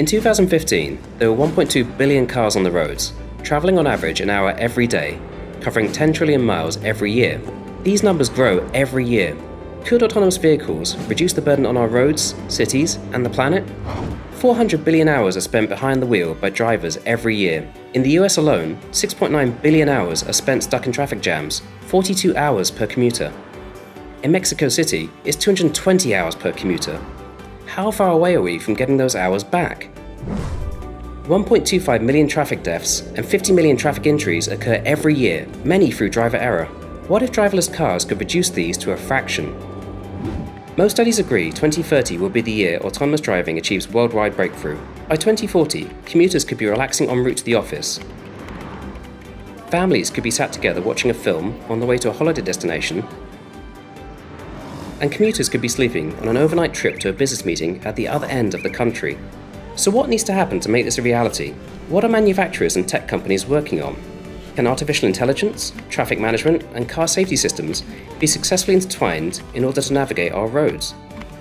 In 2015, there were 1.2 billion cars on the roads, travelling on average an hour every day, covering 10 trillion miles every year. These numbers grow every year. Could autonomous vehicles reduce the burden on our roads, cities, and the planet? 400 billion hours are spent behind the wheel by drivers every year. In the US alone, 6.9 billion hours are spent stuck in traffic jams, 42 hours per commuter. In Mexico City, it's 220 hours per commuter. How far away are we from getting those hours back? 1.25 million traffic deaths and 50 million traffic injuries occur every year, many through driver error. What if driverless cars could reduce these to a fraction? Most studies agree 2030 will be the year autonomous driving achieves worldwide breakthrough. By 2040, commuters could be relaxing en route to the office. Families could be sat together watching a film on the way to a holiday destination. And commuters could be sleeping on an overnight trip to a business meeting at the other end of the country. So what needs to happen to make this a reality? What are manufacturers and tech companies working on? Can artificial intelligence, traffic management, and car safety systems be successfully intertwined in order to navigate our roads?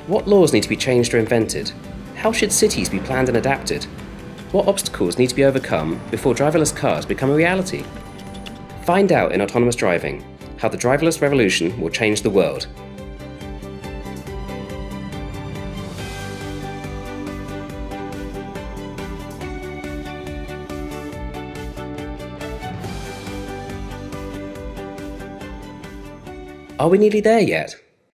What laws need to be changed or invented? How should cities be planned and adapted? What obstacles need to be overcome before driverless cars become a reality? Find out in Autonomous Driving how the driverless revolution will change the world. Are we nearly there yet?